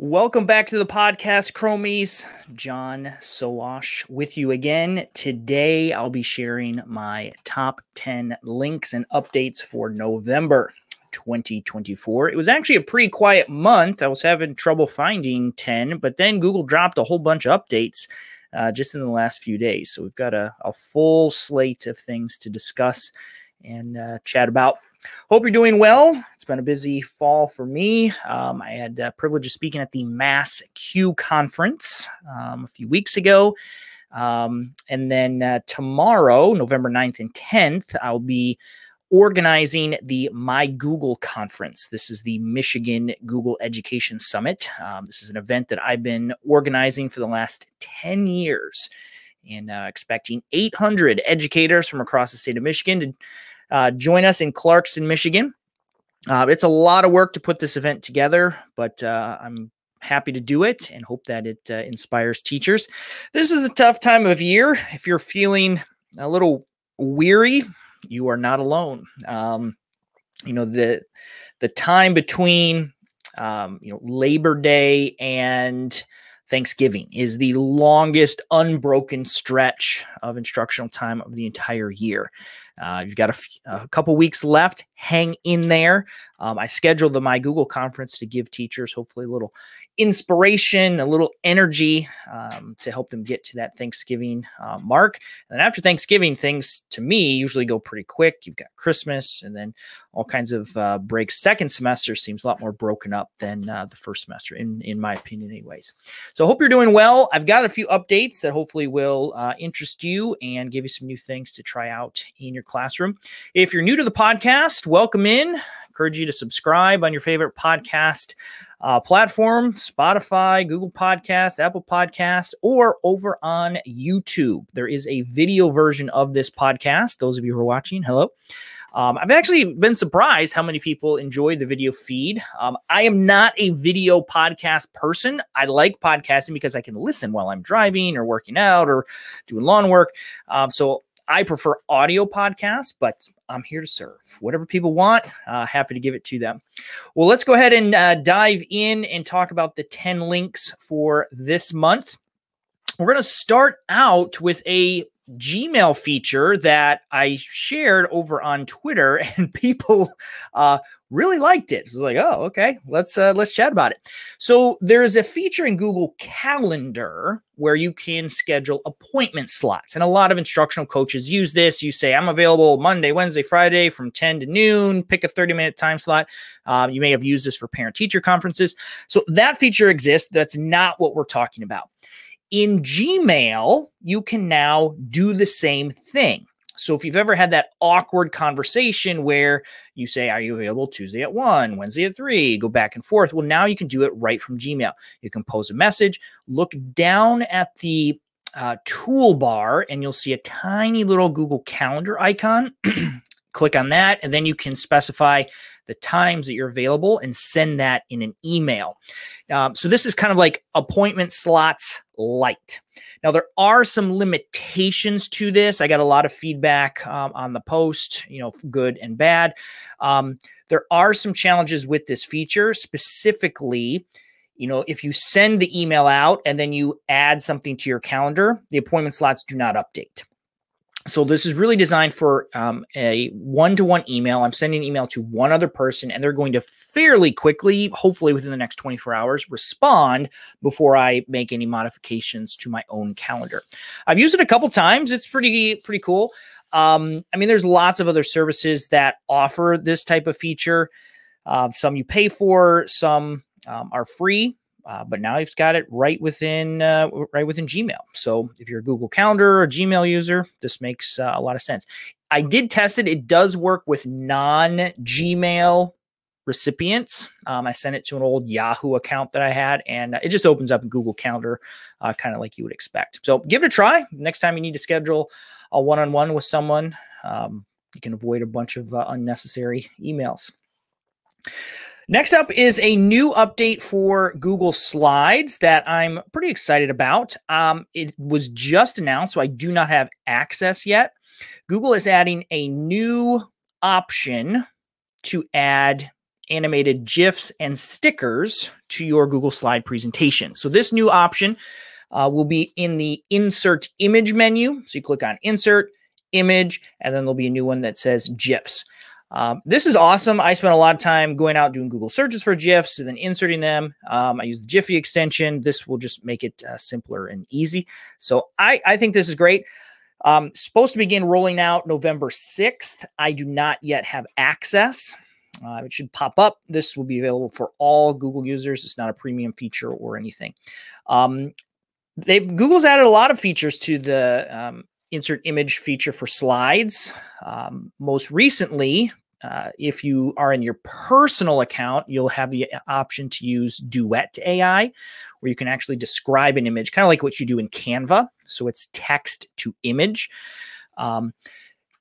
Welcome back to the podcast, Chromies. John Sowash with you again. Today, I'll be sharing my top 10 links and updates for November 2024. It was actually a pretty quiet month. I was having trouble finding 10, but then Google dropped a whole bunch of updates just in the last few days. So we've got a full slate of things to discuss and chat about. Hope you're doing well. It's been a busy fall for me. I had the privilege of speaking at the MassQ Conference a few weeks ago. And then tomorrow, November 9th and 10th, I'll be organizing the My Google Conference. This is the Michigan Google Education Summit. This is an event that I've been organizing for the last 10 years and expecting 800 educators from across the state of Michigan to join us in Clarkston, Michigan. It's a lot of work to put this event together, but I'm happy to do it and hope that it inspires teachers. This is a tough time of year. If you're feeling a little weary, you are not alone. You know, the time between, Labor Day and Thanksgiving is the longest unbroken stretch of instructional time of the entire year. You've got a couple weeks left. Hang in there. I scheduled the My Google Conference to give teachers hopefully a little inspiration, a little energy to help them get to that Thanksgiving mark. And then after Thanksgiving, things to me usually go pretty quick. You've got Christmas and then all kinds of breaks. Second semester seems a lot more broken up than the first semester, in my opinion anyways. So hope you're doing well. I've got a few updates that hopefully will interest you and give you some new things to try out in your classroom. If you're new to the podcast, welcome in. I encourage you to subscribe on your favorite podcast platform, Spotify, Google Podcast, Apple Podcast, or over on YouTube. There is a video version of this podcast. Those of you who are watching, hello. I've actually been surprised how many people enjoyed the video feed. I am not a video podcast person. I like podcasting because I can listen while I'm driving or working out or doing lawn work. So I prefer audio podcasts, but I'm here to serve. Whatever people want, happy to give it to them. Well, let's go ahead and dive in and talk about the 10 links for this month. We're going to start out with a Gmail feature that I shared over on Twitter, and people really liked it. So I was like, oh, okay, let's chat about it. So there is a feature in Google Calendar where you can schedule appointment slots, and a lot of instructional coaches use this. You say, I'm available Monday, Wednesday, Friday from 10 to noon. Pick a 30-minute time slot. You may have used this for parent-teacher conferences. So that feature exists. That's not what we're talking about. In Gmail, you can now do the same thing. So if you've ever had that awkward conversation where you say, are you available Tuesday at 1, Wednesday at 3, go back and forth. Well, now you can do it right from Gmail. You can post a message, look down at the toolbar, and you'll see a tiny little Google Calendar icon. Click on that, and then you can specify the times that you're available and send that in an email. So this is kind of like appointment slots light. Now, there are some limitations to this. I got a lot of feedback on the post, good and bad. There are some challenges with this feature. Specifically, if you send the email out and then you add something to your calendar, the appointment slots do not update. So this is really designed for a one-to-one email. I'm sending an email to one other person, and they're going to fairly quickly, hopefully within the next 24 hours, respond before I make any modifications to my own calendar. I've used it a couple times. It's pretty cool. I mean, there's lots of other services that offer this type of feature. Some you pay for, some are free. But now you've got it right within Gmail. So if you're a Google Calendar or Gmail user, this makes a lot of sense. I did test it. It does work with non-Gmail recipients. I sent it to an old Yahoo account that I had, and it just opens up in Google Calendar, kind of like you would expect. So give it a try. Next time you need to schedule a one-on-one with someone, you can avoid a bunch of unnecessary emails. Next up is a new update for Google Slides that I'm pretty excited about. It was just announced, so I do not have access yet. Google is adding a new option to add animated GIFs and stickers to your Google Slide presentation. So this new option will be in the Insert Image menu. So you click on Insert, Image, and then there'll be a new one that says GIFs. This is awesome. I spent a lot of time going out doing Google searches for GIFs and then inserting them. I use the Giphy extension. This will just make it simpler and easy. So I think this is great. Supposed to begin rolling out November 6th. I do not yet have access. It should pop up. This will be available for all Google users. It's not a premium feature or anything. Google's added a lot of features to the Insert Image feature for slides. Most recently, if you are in your personal account, you'll have the option to use Duet AI, where you can actually describe an image, kind of like what you do in Canva. So it's text to image.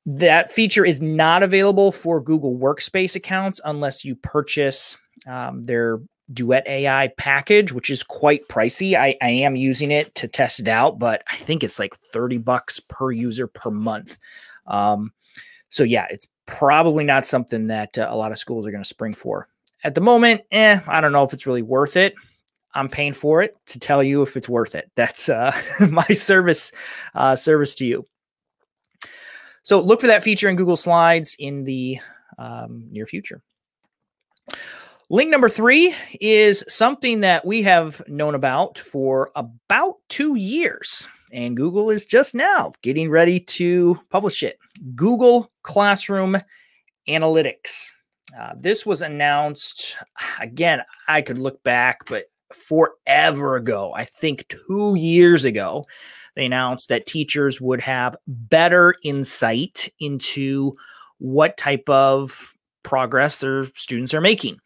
That feature is not available for Google Workspace accounts unless you purchase their Duet AI package, which is quite pricey. I am using it to test it out, but I think it's like $30 per user per month. So yeah, it's probably not something that a lot of schools are going to spring for at the moment. I don't know if it's really worth it. I'm paying for it to tell you if it's worth it. That's my service to you. So look for that feature in Google Slides in the near future. Link number 3 is something that we have known about for about 2 years, and Google is just now getting ready to publish it. Google Classroom Analytics. This was announced, again, I could look back, but forever ago, I think 2 years ago, they announced that teachers would have better insight into what type of progress their students are making.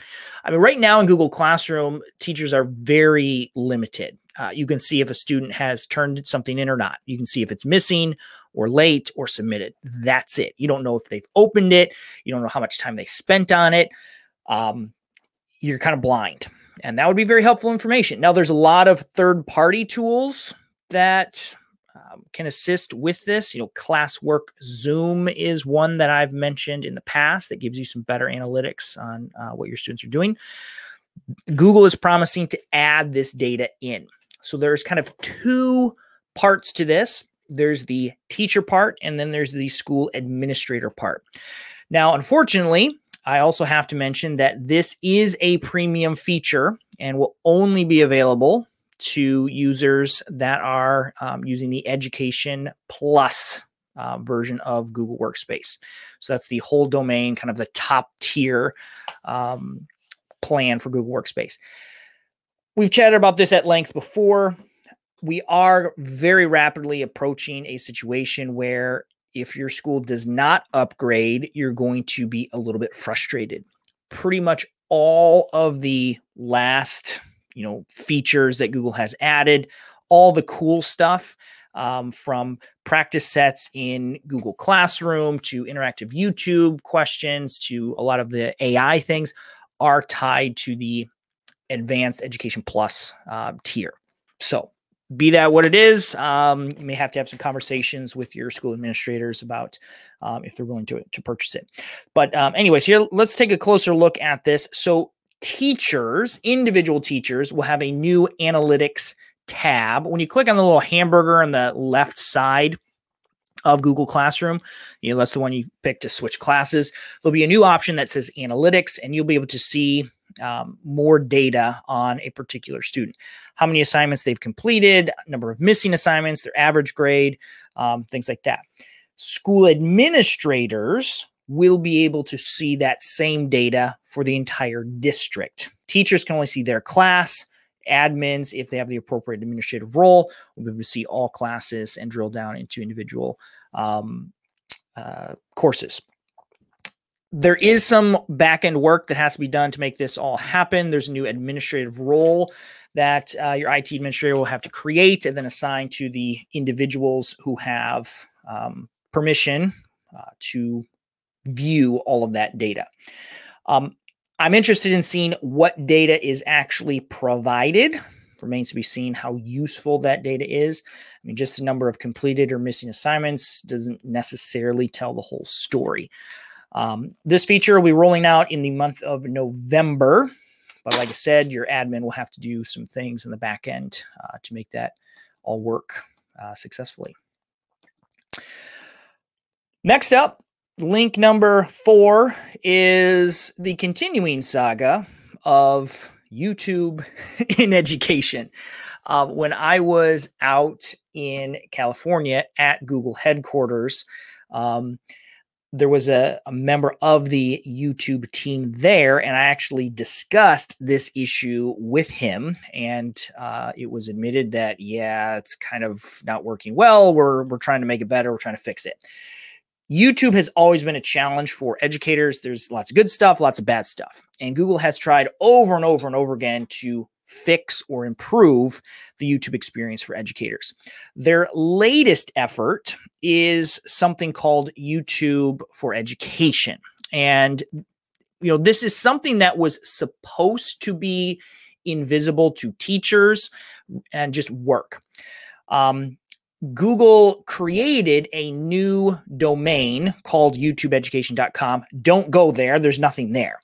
I mean, right now in Google Classroom, teachers are very limited. You can see if a student has turned something in or not. You can see if it's missing or late or submitted. That's it. You don't know if they've opened it. You don't know how much time they spent on it. You're kind of blind, and that would be very helpful information. Now, there's a lot of third-party tools that can assist with this. You know, Classwork Zoom is one that I've mentioned in the past that gives you some better analytics on what your students are doing. Google is promising to add this data in. So there's kind of 2 parts to this. There's the teacher part, and then there's the school administrator part. Now, unfortunately, I also have to mention that this is a premium feature and will only be available to users that are using the Education Plus version of Google Workspace. So that's the whole domain, kind of the top tier plan for Google Workspace. We've chatted about this at length before. We are very rapidly approaching a situation where if your school does not upgrade, you're going to be a little bit frustrated. Pretty much all of the last, you know, features that Google has added, all the cool stuff from practice sets in Google Classroom to interactive YouTube questions to a lot of the AI things are tied to the Advanced Education Plus tier. So be that what it is, you may have to have some conversations with your school administrators about if they're willing to purchase it. But anyways, here, let's take a closer look at this. So teachers, individual teachers, will have a new analytics tab. When you click on the little hamburger on the left side of Google Classroom, you know, that's the one you pick to switch classes. There'll be a new option that says analytics, and you'll be able to see more data on a particular student, how many assignments they've completed, number of missing assignments, their average grade, things like that. School administrators will be able to see that same data for the entire district. Teachers can only see their class. Admins, if they have the appropriate administrative role, will be able to see all classes and drill down into individual courses. There is some back-end work that has to be done to make this all happen. There's a new administrative role that your IT administrator will have to create and then assign to the individuals who have permission to view all of that data. I'm interested in seeing what data is actually provided. Remains to be seen how useful that data is. I mean, just the number of completed or missing assignments doesn't necessarily tell the whole story. This feature will be rolling out in the month of November. But like I said, your admin will have to do some things in the back end to make that all work successfully. Next up, link number 4 is the continuing saga of YouTube in education. When I was out in California at Google headquarters, there was a member of the YouTube team there, and I actually discussed this issue with him. And it was admitted that, yeah, it's kind of not working well. We're trying to make it better. We're trying to fix it. YouTube has always been a challenge for educators. There's lots of good stuff, lots of bad stuff. And Google has tried over and over and over again to fix or improve the YouTube experience for educators. Their latest effort is something called YouTube for Education. And, you know, this is something that was supposed to be invisible to teachers and just work. Google created a new domain called YouTubeEducation.com. Don't go there. There's nothing there.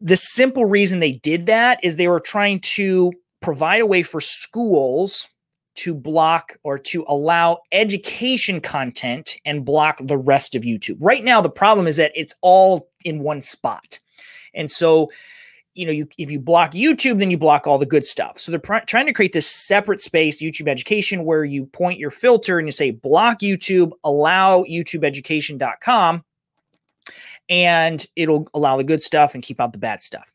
The simple reason they did that is they were trying to provide a way for schools to block or to allow education content and block the rest of YouTube. Right now, the problem is that it's all in one spot. And so, you know, if you block YouTube, then you block all the good stuff. So they're trying to create this separate space, YouTube Education, where you point your filter and you say, block YouTube, allow YouTubeEducation.com. And it'll allow the good stuff and keep out the bad stuff.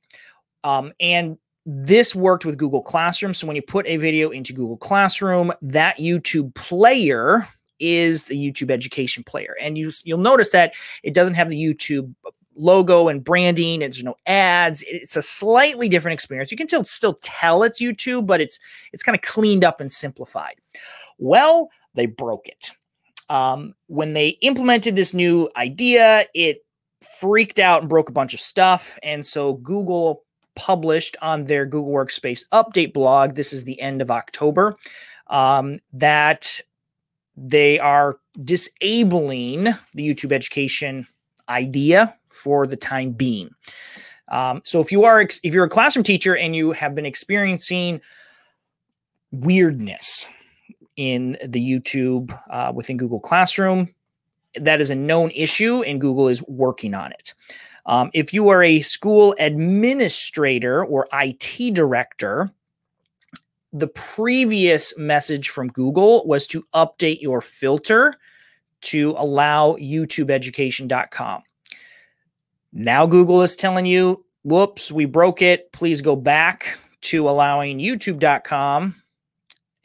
And this worked with Google Classroom. So when you put a video into Google Classroom, that YouTube player is the YouTube Education player. And you'll notice that it doesn't have the YouTube logo and branding. There's no ads. It's a slightly different experience. You can still tell it's YouTube, but it's kind of cleaned up and simplified. Well, they broke it. When they implemented this new idea, it freaked out and broke a bunch of stuff. And so Google published on their Google Workspace update blog, this is the end of October, that they are disabling the YouTube Education idea for the time being. So if you're a classroom teacher and you have been experiencing weirdness in the YouTube within Google Classroom, that is a known issue, and Google is working on it. If you are a school administrator or IT director, the previous message from Google was to update your filter to allow YouTubeEducation.com. Now Google is telling you, whoops, we broke it. Please go back to allowing YouTube.com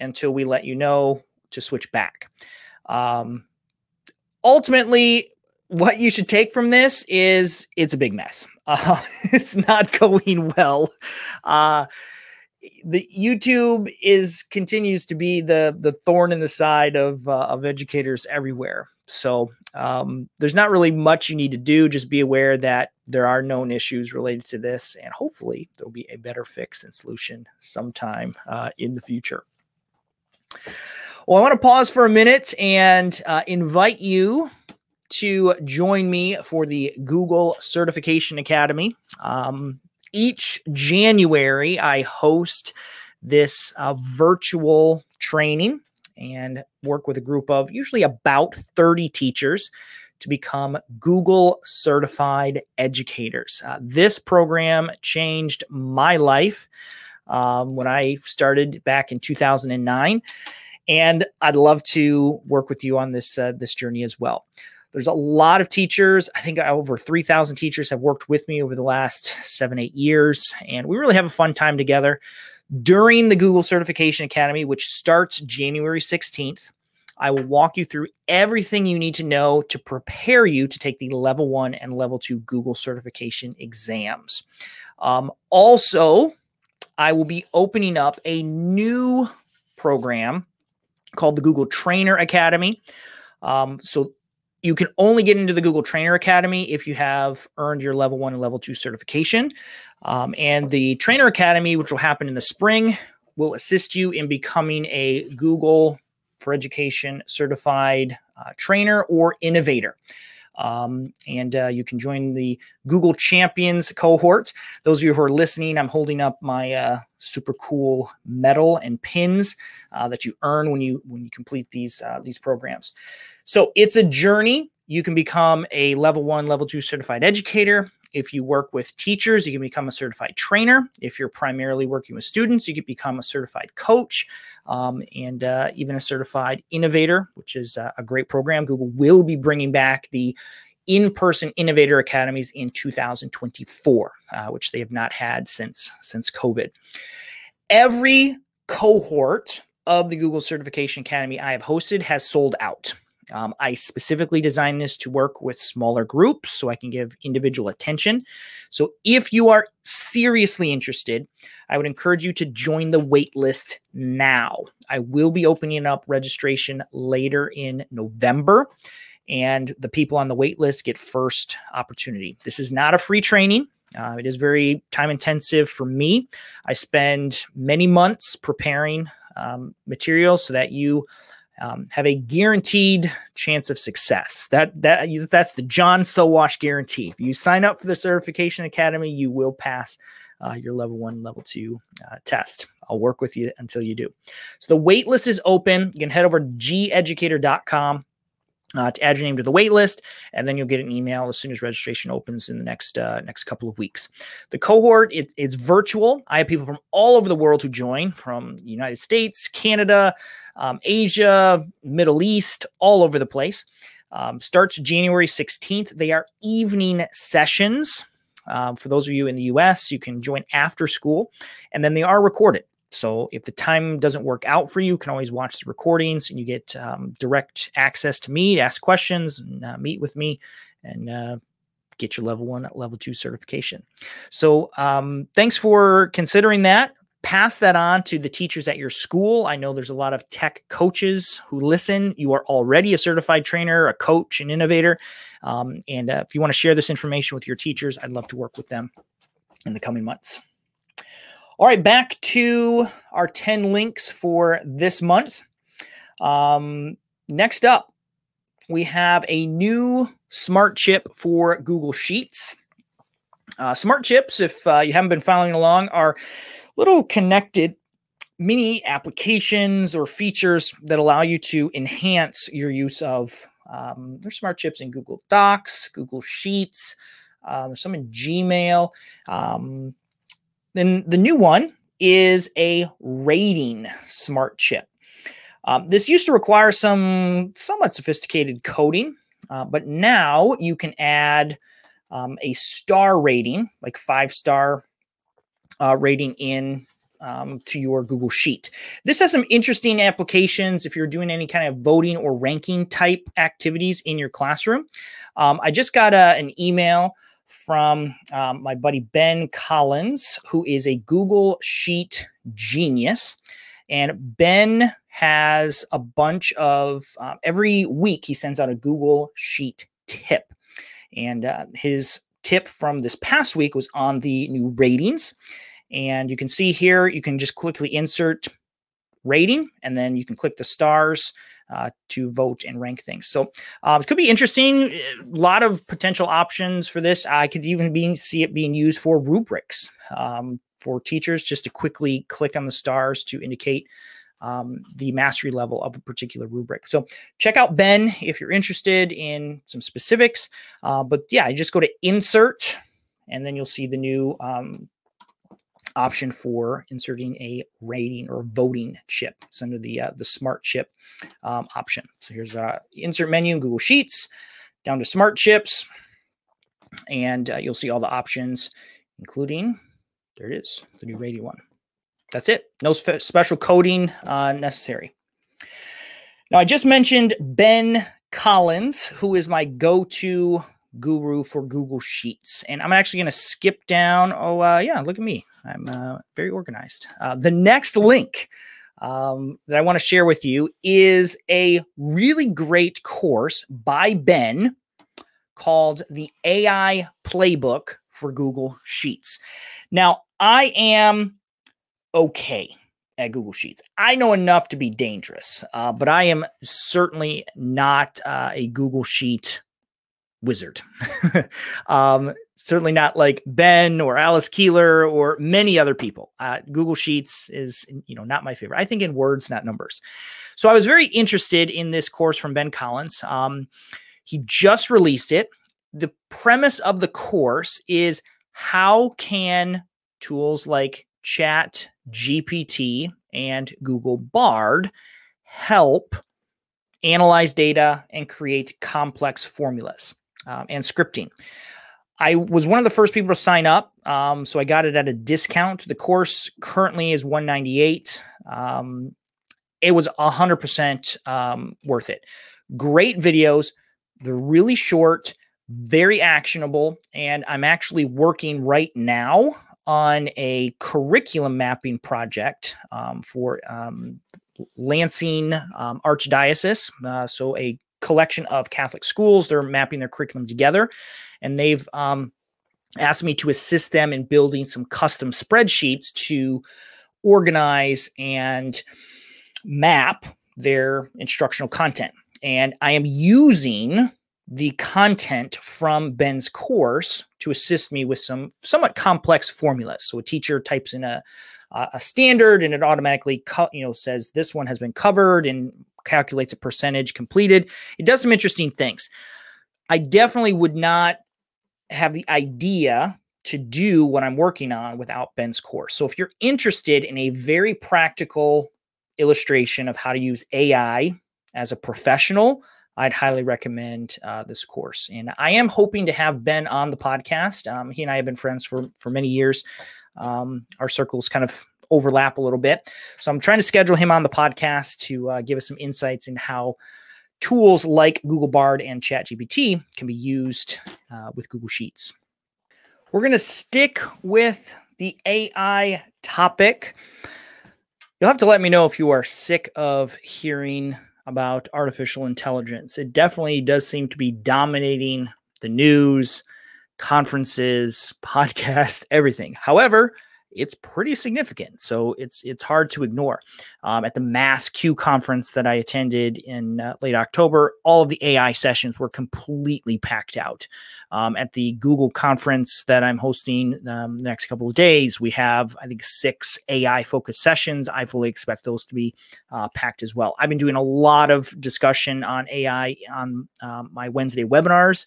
until we let you know to switch back. Ultimately, what you should take from this is it's a big mess. It's not going well. The YouTube continues to be the thorn in the side of educators everywhere. So there's not really much you need to do. Just be aware that there are known issues related to this, and hopefully there'll be a better fix and solution sometime in the future. Well, I want to pause for a minute and invite you to join me for the Google Certification Academy. Each January, I host this virtual training and work with a group of usually about 30 teachers to become Google Certified Educators. This program changed my life when I started back in 2009. And I'd love to work with you on this this journey as well. There's a lot of teachers. I think over 3,000 teachers have worked with me over the last 7-8 years. And we really have a fun time together. During the Google Certification Academy, which starts January 16th, I will walk you through everything you need to know to prepare you to take the level 1 and level 2 Google certification exams. Also, I will be opening up a new program called the Google Trainer Academy. So you can only get into the Google Trainer Academy if you have earned your level 1 and level 2 certification. And the Trainer Academy, which will happen in the spring, will assist you in becoming a Google for Education certified trainer or innovator. And you can join the Google Champions cohort. Those of you who are listening, I'm holding up my super cool medal and pins that you earn when you complete these programs. So it's a journey. You can become a level 1, level 2 certified educator. If you work with teachers, you can become a certified trainer. If you're primarily working with students, you can become a certified coach and even a certified innovator, which is a great program. Google will be bringing back the in-person innovator academies in 2024, which they have not had since COVID. Every cohort of the Google Certification Academy I have hosted has sold out. I specifically designed this to work with smaller groups so I can give individual attention. So if you are seriously interested, I would encourage you to join the wait list now. I will be opening up registration later in November, and the people on the wait list get first opportunity. This is not a free training. It is very time intensive for me. I spend many months preparing materials so that you have a guaranteed chance of success. That's the John Sowash guarantee. If you sign up for the Certification Academy, you will pass your level 1, level 2 test. I'll work with you until you do. So the wait list is open. You can head over to geducator.com to add your name to the waitlist, and then you'll get an email as soon as registration opens in the next couple of weeks. The cohort, it's virtual. I have people from all over the world who join, from the United States, Canada, Asia, Middle East, all over the place. Starts January 16th. They are evening sessions. For those of you in the U.S., you can join after school, and then they are recorded. So if the time doesn't work out for you, you can always watch the recordings, and you get direct access to me, ask questions, and meet with me, and get your level 1, level 2 certification. So thanks for considering that. Pass that on to the teachers at your school. I know there's a lot of tech coaches who listen. You are already a certified trainer, a coach, an innovator. And if you want to share this information with your teachers, I'd love to work with them in the coming months. All right, back to our 10 links for this month. Next up, we have a new smart chip for Google Sheets. Smart chips, if you haven't been following along, are little connected mini applications or features that allow you to enhance your use of their smart chips in Google Docs, Google Sheets, some in Gmail. Then the new one is a rating smart chip. This used to require some somewhat sophisticated coding, but now you can add a star rating, like 5-star rating in to your Google Sheet. This has some interesting applications if you're doing any kind of voting or ranking type activities in your classroom. I just got an email from my buddy Ben Collins, who is a Google Sheet genius. And Ben has a bunch of, every week he sends out a Google Sheet tip. And his tip from this past week was on the new ratings. And you can see here, you can just quickly insert rating, and then you can click the stars to vote and rank things. So it could be interesting. A lot of potential options for this. I could even see it being used for rubrics for teachers, just to quickly click on the stars to indicate the mastery level of a particular rubric. So check out Ben if you're interested in some specifics. But yeah, you just go to insert, and then you'll see the new option for inserting a rating or voting chip. It's under the smart chip option. So here's insert menu in Google Sheets, down to smart chips, and you'll see all the options, including, there it is, the new rating one. That's it. No special coding necessary. Now, I just mentioned Ben Collins, who is my go-to guru for Google Sheets. And I'm actually going to skip down. Yeah, look at me. I'm very organized. The next link that I want to share with you is a really great course by Ben called the AI Playbook for Google Sheets. Now, I am okay at Google Sheets. I know enough to be dangerous, but I am certainly not a Google Sheet wizard. Certainly not like Ben or Alice Keeler or many other people. Google Sheets is, not my favorite. I think in words, not numbers. So I was very interested in this course from Ben Collins. He just released it. The premise of the course is how can tools like Chat GPT and Google Bard help analyze data and create complex formulas and scripting. I was one of the first people to sign up, so I got it at a discount. The course currently is $198. It was 100% worth it. Great videos. They're really short, very actionable, and I'm actually working right now on a curriculum mapping project for Lansing Archdiocese. So a collection of Catholic schools, they're mapping their curriculum together, and they've asked me to assist them in building some custom spreadsheets to organize and map their instructional content. And I am using the content from Ben's course to assist me with some somewhat complex formulas. So a teacher types in a standard and it automatically says this one has been covered and calculates a percentage completed. It does some interesting things. I definitely would not have the idea to do what I'm working on without Ben's course. So if you're interested in a very practical illustration of how to use AI as a professional, I'd highly recommend this course. And I am hoping to have Ben on the podcast. He and I have been friends for many years. Our circles kind of overlap a little bit. So I'm trying to schedule him on the podcast to give us some insights into how tools like Google Bard and ChatGPT can be used with Google Sheets. We're going to stick with the AI topic. You'll have to let me know if you are sick of hearing about artificial intelligence. It definitely does seem to be dominating the news, conferences, podcasts, everything. However, it's pretty significant, so it's hard to ignore. At the MassQ Conference that I attended in late October, all of the AI sessions were completely packed out. At the Google conference that I'm hosting the next couple of days, we have, I think, 6 AI-focused sessions. I fully expect those to be packed as well. I've been doing a lot of discussion on AI on my Wednesday webinars.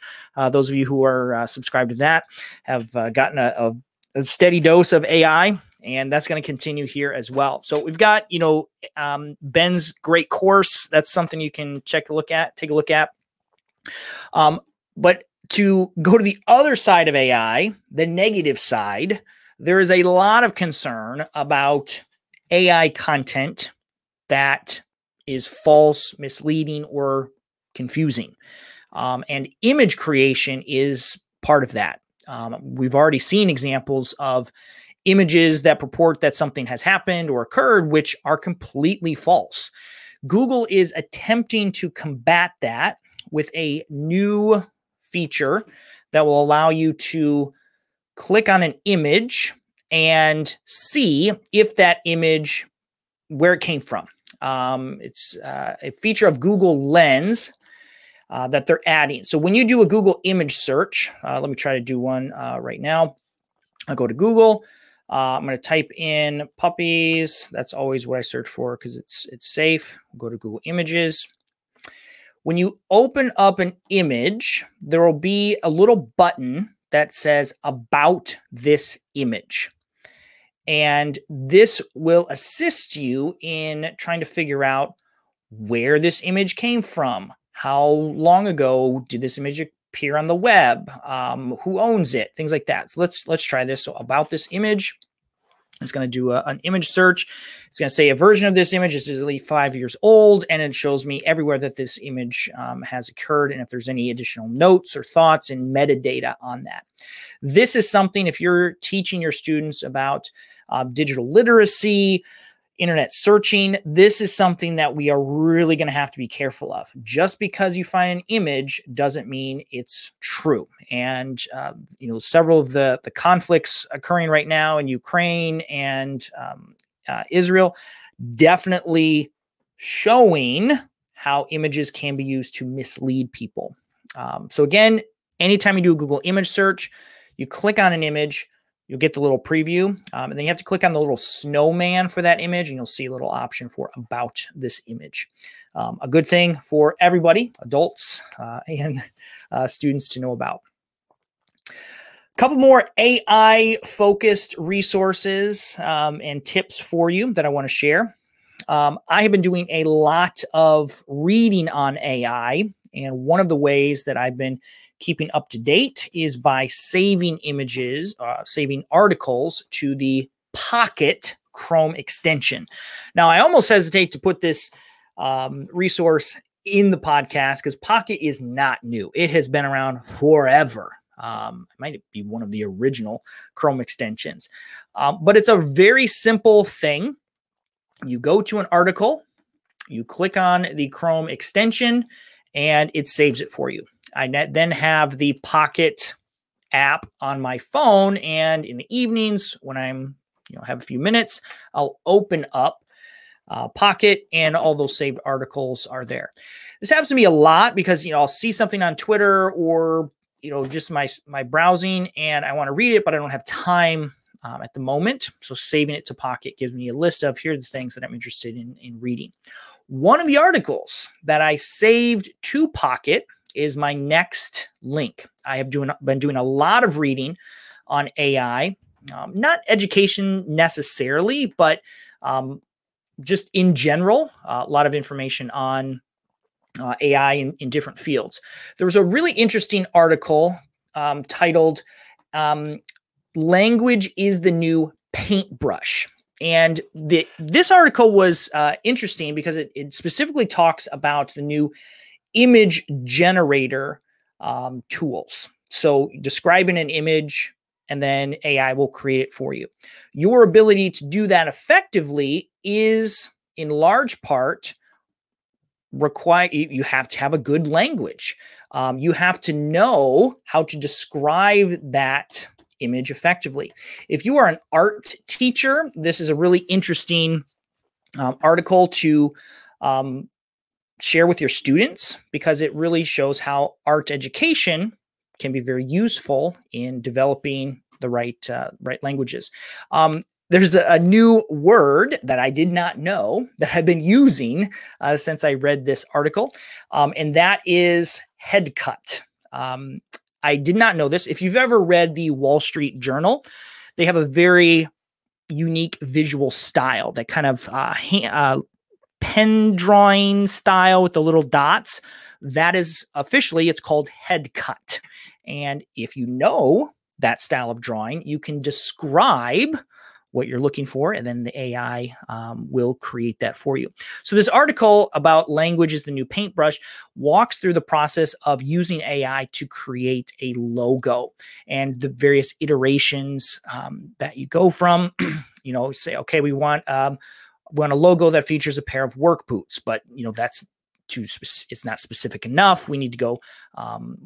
Those of you who are subscribed to that have gotten a steady dose of AI, and that's going to continue here as well. So we've got, Ben's great course. That's something you can take a look at. But to go to the other side of AI, the negative side, there is a lot of concern about AI content that is false, misleading, or confusing. And image creation is part of that. We've already seen examples of images that purport that something has happened or occurred, which are completely false. Google is attempting to combat that with a new feature that will allow you to click on an image and see if that image, where it came from. It's a feature of Google Lens that they're adding. So when you do a Google image search, let me try to do one right now. I'll go to Google. I'm going to type in puppies. That's always what I search for because it's safe. Go to Google Images. When you open up an image, there will be a little button that says about this image. And this will assist you in trying to figure out where this image came from. How long ago did this image appear on the web? Who owns it? Things like that. So let's try this. So about this image, it's going to do an image search. It's going to say a version of this image is at least 5 years old, and it shows me everywhere that this image has occurred and if there's any additional notes or thoughts and metadata on that. This is something, if you're teaching your students about digital literacy, internet searching, this is something that we are really going to have to be careful of. Just because you find an image doesn't mean it's true. And, several of the conflicts occurring right now in Ukraine and Israel definitely showing how images can be used to mislead people. So again, Anytime you do a Google image search, you click on an image, you'll get the little preview, and then you have to click on the little snowman for that image, and you'll see a little option for about this image. A good thing for everybody, adults and students, to know about. A couple more AI-focused resources and tips for you that I want to share. I have been doing a lot of reading on AI, and one of the ways that I've been keeping up to date is by saving images, saving articles to the Pocket Chrome extension. Now, I almost hesitate to put this resource in the podcast because Pocket is not new. It has been around forever. It might be one of the original Chrome extensions, but it's a very simple thing. You go to an article, you click on the Chrome extension, and it saves it for you. I then have the Pocket app on my phone, and in the evenings when I'm, have a few minutes, I'll open up Pocket, and all those saved articles are there. This happens to me a lot because, I'll see something on Twitter or, just my browsing, and I want to read it, but I don't have time at the moment. So saving it to Pocket gives me a list of here are the things that I'm interested in reading. One of the articles that I saved to Pocket is my next link. I have been doing a lot of reading on AI, not education necessarily, but just in general, a lot of information on AI in different fields. There was a really interesting article titled Language is the New Paintbrush. And this article was interesting because it specifically talks about the new image generator tools. So describing an image, and then AI will create it for you. Your ability to do that effectively is in large part you have to have a good language. You have to know how to describe that image effectively. If you are an art teacher, this is a really interesting article to share with your students because it really shows how art education can be very useful in developing the right languages. There's a new word that I did not know that I've been using since I read this article, and that is head cut. I did not know this. If you've ever read the Wall Street Journal, they have a very unique visual style, that kind of pen drawing style with the little dots. That is officially, it's called head cut. And if you know that style of drawing, you can describe what you're looking for, and then the AI will create that for you. So this article about language is the new paintbrush walks through the process of using AI to create a logo and the various iterations that you go from. Say, okay, we want a logo that features a pair of work boots, but that's it's not specific enough. We need to go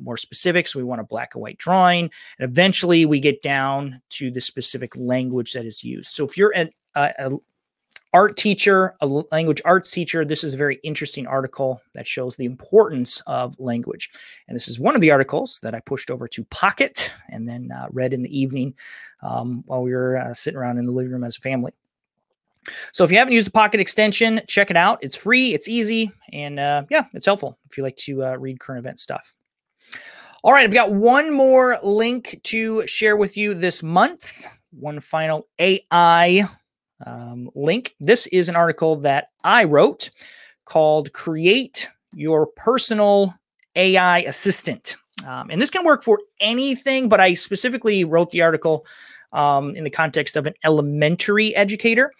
more specific. So we want a black and white drawing. And eventually we get down to the specific language that is used. So if you're an art teacher, a language arts teacher, this is a very interesting article that shows the importance of language. And this is one of the articles that I pushed over to Pocket and then read in the evening while we were sitting around in the living room as a family. So if you haven't used the Pocket extension, check it out. It's free, it's easy, and yeah, it's helpful if you like to read current event stuff. All right, I've got one more link to share with you this month, one final AI link. This is an article that I wrote called Create Your Personal AI Assistant. And this can work for anything, but I specifically wrote the article in the context of an elementary educator.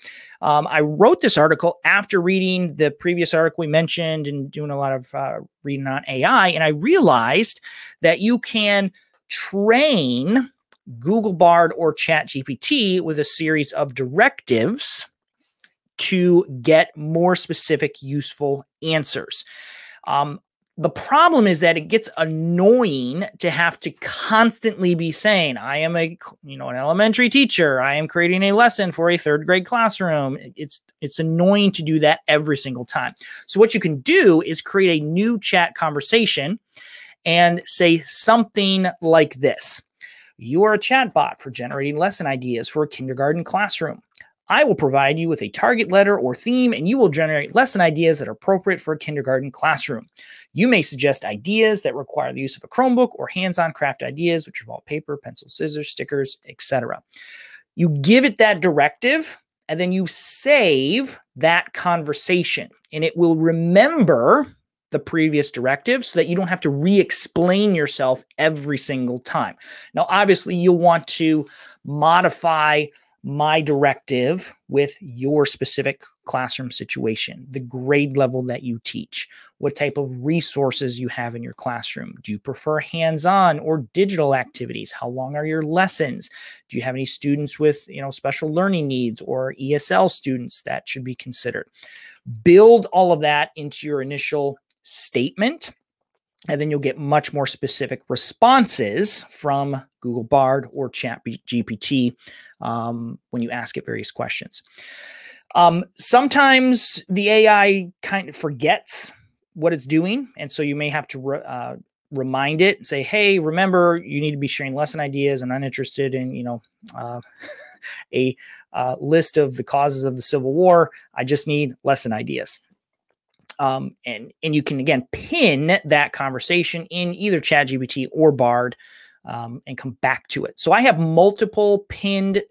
I wrote this article after reading the previous article we mentioned and doing a lot of reading on AI, and I realized that you can train Google Bard or ChatGPT with a series of directives to get more specific, useful answers. The problem is that it gets annoying to have to constantly be saying, I am a, an elementary teacher. I am creating a lesson for a third grade classroom. It's annoying to do that every single time. So what you can do is create a new chat conversation and say something like this. You are a chatbot for generating lesson ideas for a kindergarten classroom. I will provide you with a target letter or theme, and you will generate lesson ideas that are appropriate for a kindergarten classroom. You may suggest ideas that require the use of a Chromebook or hands-on craft ideas, which involve paper, pencil, scissors, stickers, etc. You give it that directive, and then you save that conversation, and it will remember the previous directive so that you don't have to re-explain yourself every single time. Now, obviously, you'll want to modify my directive with your specific classroom situation, the grade level that you teach, what type of resources you have in your classroom. Do you prefer hands-on or digital activities? How long are your lessons? Do you have any students with, special learning needs or ESL students that should be considered? Build all of that into your initial statement, and then you'll get much more specific responses from Google Bard or ChatGPT when you ask it various questions. Sometimes the AI kind of forgets what it's doing, and so you may have to remind it and say, hey, remember, you need to be sharing lesson ideas, and I'm interested in, a list of the causes of the Civil War. I just need lesson ideas. And you can, again, pin that conversation in either ChatGPT or Bard and come back to it. So I have multiple pinned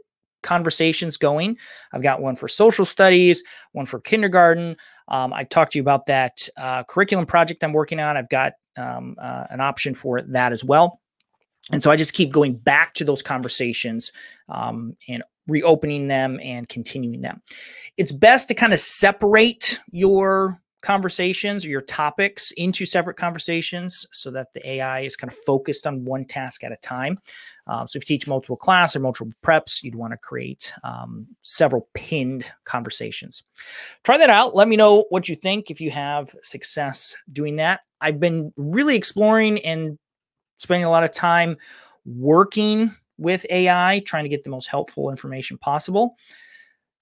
conversations going. I've got one for social studies, one for kindergarten. I talked to you about that curriculum project I'm working on. I've got an option for that as well. And so I just keep going back to those conversations and reopening them and continuing them. It's best to kind of separate your conversations or your topics into separate conversations so that the AI is kind of focused on one task at a time. So if you teach multiple class or multiple preps, you'd want to create several pinned conversations. Try that out. Let me know what you think if you have success doing that. I've been really exploring and spending a lot of time working with AI, trying to get the most helpful information possible.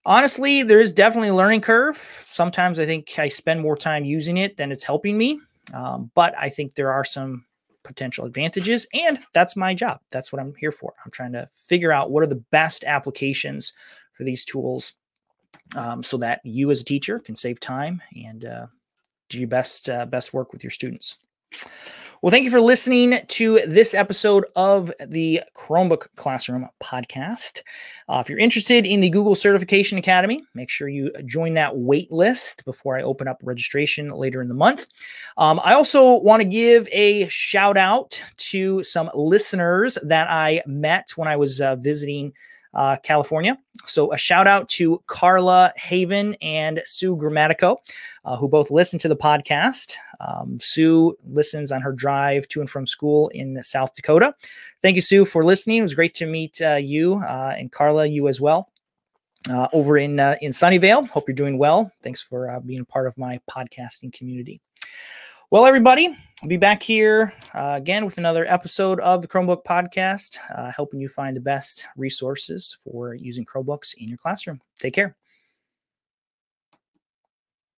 Honestly, there is definitely a learning curve. Sometimes I think I spend more time using it than it's helping me, but I think there are some potential advantages, and that's my job. That's what I'm here for. I'm trying to figure out what are the best applications for these tools so that you as a teacher can save time and do your best work with your students. Well, thank you for listening to this episode of the Chromebook Classroom podcast. If you're interested in the Google Certification Academy, make sure you join that wait list before I open up registration later in the month. I also want to give a shout out to some listeners that I met when I was visiting California. So a shout out to Carla Haven and Sue Gramatico, who both listen to the podcast. Sue listens on her drive to and from school in South Dakota. Thank you, Sue, for listening. It was great to meet you and Carla, you as well, over in Sunnyvale. Hope you're doing well. Thanks for being a part of my podcasting community. Well, everybody, I'll be back here again with another episode of the Chromebook Podcast, helping you find the best resources for using Chromebooks in your classroom. Take care.